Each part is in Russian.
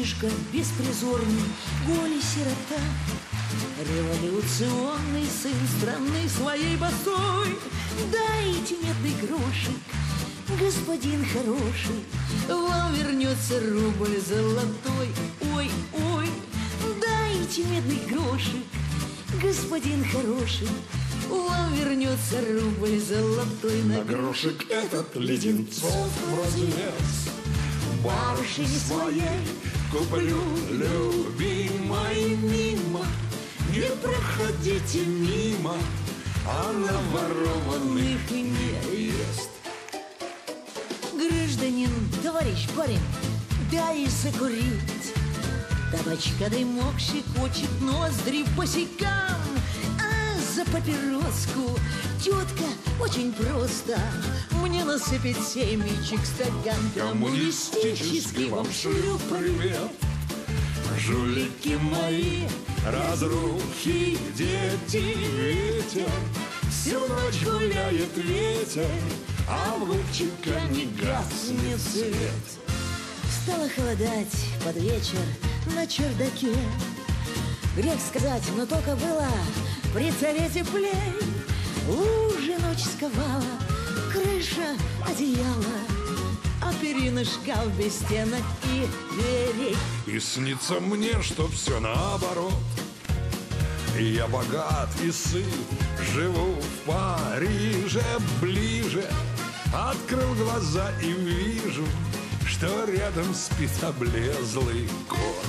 мальчишка беспризорный, голый сирота, революционный сын страны своей босой. Дайте медный грошек, господин хороший, вам вернется рубль золотой. Ой, ой, дайте медный грошек, господин хороший, вам вернется рубль золотой. На грошек этот леденцов развес, барышни своей куплю, любимой, мимо. Не проходите мимо, она ворованных не ест. Гражданин, товарищ парень, дай закурить. Табачка дымок щекочет ноздри по щекам. За папироску, тетка, очень просто, мне насыпет семечек стакан. Коммунистический вам шлю привет, жулики мои, разрухи, дети. Ветер, всю ночь гуляет ветер, а в лучика не гаснет свет. Стало холодать под вечер на чердаке. Грех сказать, но только было при царе теплей. Лужи ночь сковала, крыша одеяла, а перина шкаф без стенок и дверей. И снится мне, что все наоборот. Я богат и сыт, живу в Париже ближе. Открыл глаза и вижу, что рядом спит облезлый кот.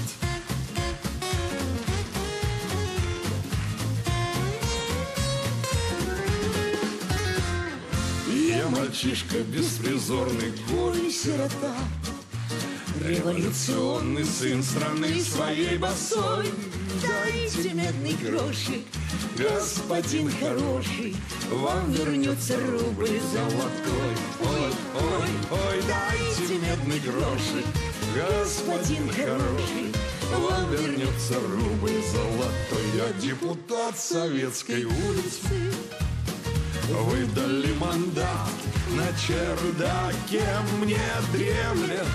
Мальчишка беспризорный, голый сирота, революционный сын страны своей босой. Дайте медный грошик, господин хороший, вам вернется рубль золотой. Ой, ой, ой, дайте медный грошик, господин хороший, вам вернется рубль золотой. Я депутат Советской улицы, выдали мандат, на чердаке мне дремлет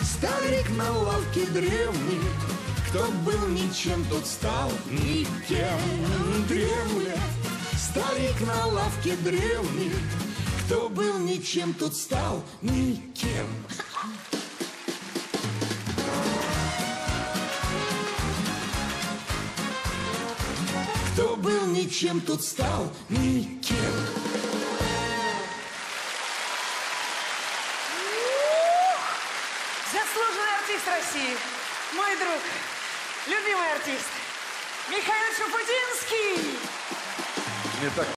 старик на лавке древний. Кто был ничем, тот стал никем. Дремлет старик на лавке древний. Кто был ничем, тот стал никем. Кто был ничем, тот стал никем. Заслуженный артист России, мой друг, любимый артист Михаил Шуфутинский.